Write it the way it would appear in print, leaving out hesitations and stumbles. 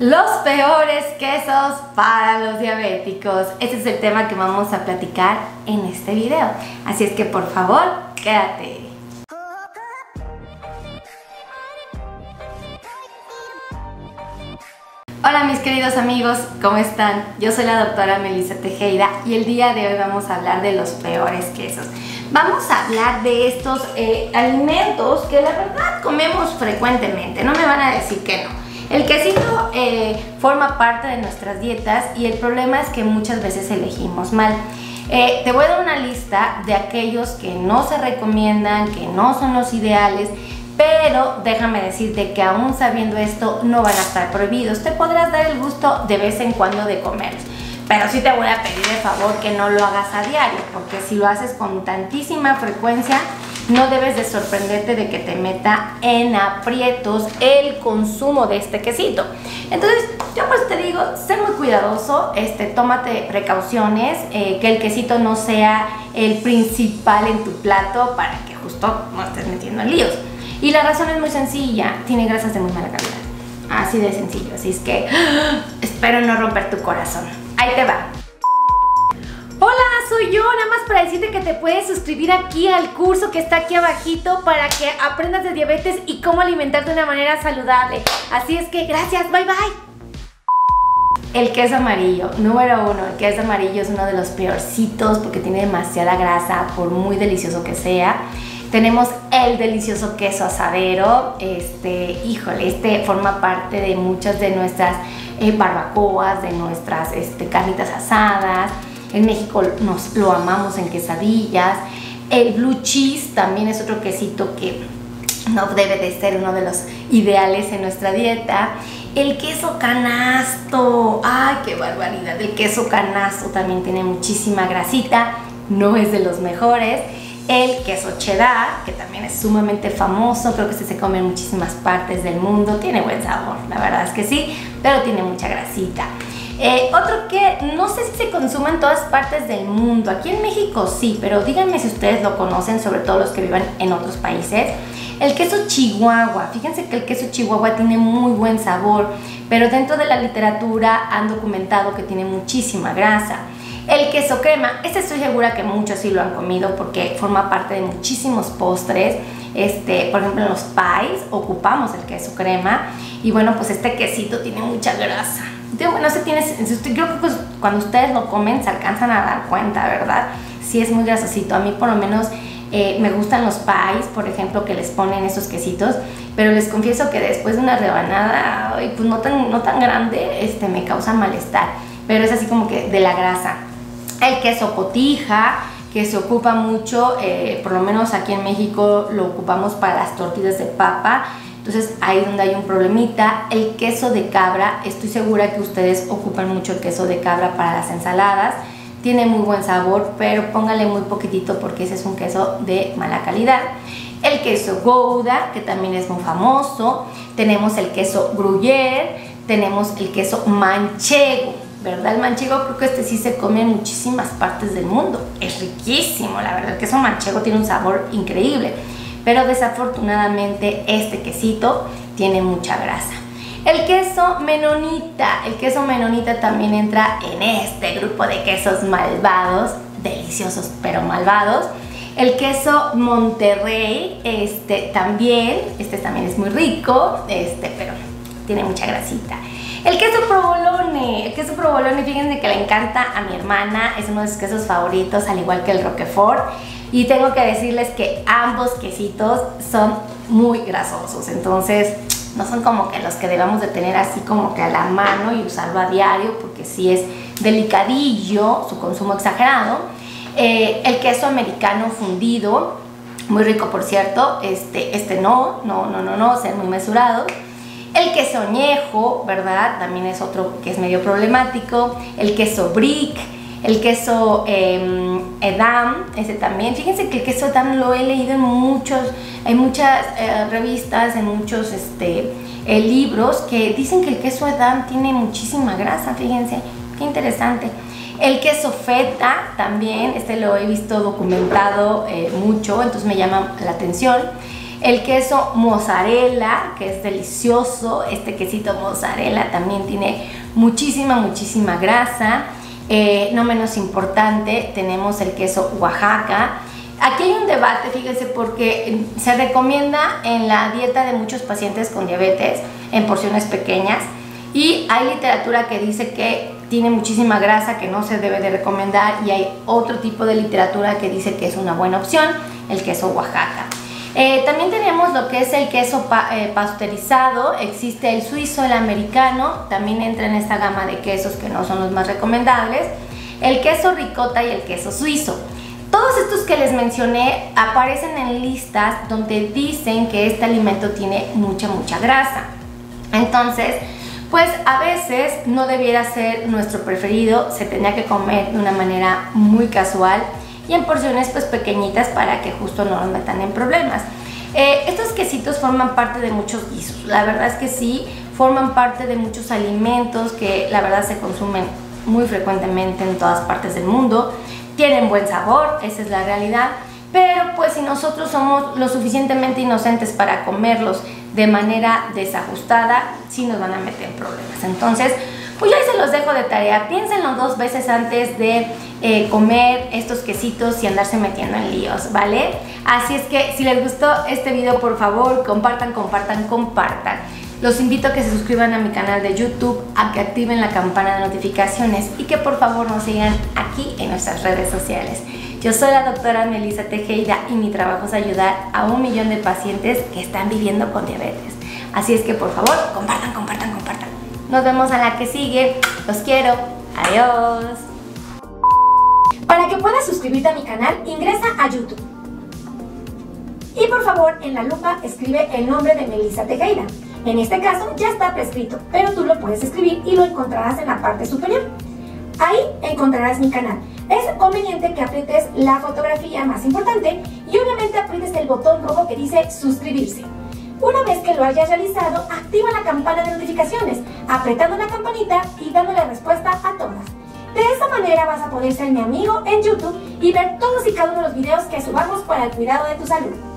Los peores quesos para los diabéticos. Ese es el tema que vamos a platicar en este video. Así es que por favor, quédate. Hola mis queridos amigos, ¿cómo están? Yo soy la doctora Melissa Tejeida y el día de hoy vamos a hablar de los peores quesos. Vamos a hablar de estos alimentos que la verdad comemos frecuentemente, no me van a decir que no. El quesito forma parte de nuestras dietas y el problema es que muchas veces elegimos mal. Te voy a dar una lista de aquellos que no se recomiendan, que no son los ideales. Pero déjame decirte que aún sabiendo esto no van a estar prohibidos. Te podrás dar el gusto de vez en cuando de comerlos. Pero sí te voy a pedir de favor que no lo hagas a diario, porque si lo haces con tantísima frecuencia, no debes de sorprenderte de que te meta en aprietos el consumo de este quesito. Entonces, yo pues te digo, sé muy cuidadoso, tómate precauciones, que el quesito no sea el principal en tu plato para que justo no estés metiendo en líos. Y la razón es muy sencilla, tiene grasas de muy mala calidad, así de sencillo, así es que espero no romper tu corazón. Ahí te va. Hola, soy yo, nada más para decirte que te puedes suscribir aquí al curso que está aquí abajito para que aprendas de diabetes y cómo alimentarte de una manera saludable. Así es que gracias, bye bye. El queso amarillo, número 1, el queso amarillo es uno de los peorcitos porque tiene demasiada grasa, por muy delicioso que sea. Tenemos el delicioso queso asadero, híjole, forma parte de muchas de nuestras barbacoas, de nuestras carnitas asadas. En México nos lo amamos en quesadillas. El blue cheese también es otro quesito que no debe de ser uno de los ideales en nuestra dieta. El queso canasto, ¡ay, qué barbaridad! El queso canasto también tiene muchísima grasita, no es de los mejores. El queso cheddar, que también es sumamente famoso, creo que se come en muchísimas partes del mundo, tiene buen sabor, la verdad es que sí, pero tiene mucha grasita. Otro que no sé si se consuma en todas partes del mundo, aquí en México sí, pero díganme si ustedes lo conocen, sobre todo los que vivan en otros países. El queso chihuahua, fíjense que el queso chihuahua tiene muy buen sabor, pero dentro de la literatura han documentado que tiene muchísima grasa. El queso crema, estoy segura que muchos sí lo han comido porque forma parte de muchísimos postres. Por ejemplo, en los pies ocupamos el queso crema y bueno, pues este quesito tiene mucha grasa. No sé, creo que pues cuando ustedes lo comen se alcanzan a dar cuenta, ¿verdad? Sí es muy grasosito. A mí por lo menos me gustan los pies, por ejemplo, que les ponen esos quesitos, pero les confieso que después de una rebanada, pues no tan grande, me causa malestar, pero es así como que de la grasa. El queso cotija, que se ocupa mucho, por lo menos aquí en México lo ocupamos para las tortillas de papa, entonces ahí es donde hay un problemita. El queso de cabra, estoy segura que ustedes ocupan mucho el queso de cabra para las ensaladas, tiene muy buen sabor, pero póngale muy poquitito porque ese es un queso de mala calidad. El queso gouda, que también es muy famoso, tenemos el queso gruyere, tenemos el queso manchego, ¿verdad? El manchego creo que sí se come en muchísimas partes del mundo. Es riquísimo, la verdad. El queso manchego tiene un sabor increíble. Pero desafortunadamente este quesito tiene mucha grasa. El queso menonita. El queso menonita también entra en este grupo de quesos malvados. Deliciosos, pero malvados. El queso Monterrey, también es muy rico, pero tiene mucha grasita. El queso provolone, fíjense que le encanta a mi hermana, es uno de sus quesos favoritos, al igual que el roquefort. Y tengo que decirles que ambos quesitos son muy grasosos, entonces no son como que los que debamos de tener así como que a la mano y usarlo a diario, porque sí es delicadillo su consumo exagerado. El queso americano fundido, muy rico por cierto, no, ser muy mesurado. El queso añejo, ¿verdad? También es otro que es medio problemático. El queso brick, el queso edam, ese también. Fíjense que el queso edam lo he leído en muchas revistas, en muchos libros que dicen que el queso edam tiene muchísima grasa, fíjense, qué interesante. El queso feta también, lo he visto documentado mucho, entonces me llama la atención. El queso mozzarella, que es delicioso. Este quesito mozzarella también tiene muchísima grasa. No menos importante, tenemos el queso Oaxaca. Aquí hay un debate, fíjense, porque se recomienda en la dieta de muchos pacientes con diabetes en porciones pequeñas, y hay literatura que dice que tiene muchísima grasa, que no se debe de recomendar, y hay otro tipo de literatura que dice que es una buena opción, el queso Oaxaca. También tenemos lo que es el queso pasteurizado. Existe el suizo, el americano, también entra en esta gama de quesos que no son los más recomendables, el queso ricota y el queso suizo. Todos estos que les mencioné aparecen en listas donde dicen que este alimento tiene mucha grasa. Entonces, pues a veces no debiera ser nuestro preferido, se tenía que comer de una manera muy casual y en porciones pues pequeñitas para que justo no nos metan en problemas. Estos quesitos forman parte de muchos guisos, la verdad es que sí, forman parte de muchos alimentos que la verdad se consumen muy frecuentemente en todas partes del mundo. Tienen buen sabor, esa es la realidad, pero pues si nosotros somos lo suficientemente inocentes para comerlos de manera desajustada, sí nos van a meter en problemas. Entonces, pues ya se los dejo de tarea, piénsenlo 2 veces antes de comer estos quesitos y andarse metiendo en líos, ¿vale? Así es que si les gustó este video, por favor, compartan. Los invito a que se suscriban a mi canal de YouTube, a que activen la campana de notificaciones y que por favor nos sigan aquí en nuestras redes sociales. Yo soy la doctora Melissa Tejeida y mi trabajo es ayudar a 1 millón de pacientes que están viviendo con diabetes. Así es que por favor, compartan. Nos vemos a la que sigue. Los quiero. Adiós. Para que puedas suscribirte a mi canal, ingresa a YouTube. Y por favor, en la lupa escribe el nombre de Melissa Tejeida. En este caso ya está prescrito, pero tú lo puedes escribir y lo encontrarás en la parte superior. Ahí encontrarás mi canal. Es conveniente que aprietes la fotografía más importante y obviamente aprietes el botón rojo que dice suscribirse. Una vez que lo hayas realizado, activa la campana de notificaciones, apretando la campanita y dándole respuesta a todas. De esta manera vas a poder ser mi amigo en YouTube y ver todos y cada uno de los videos que subamos para el cuidado de tu salud.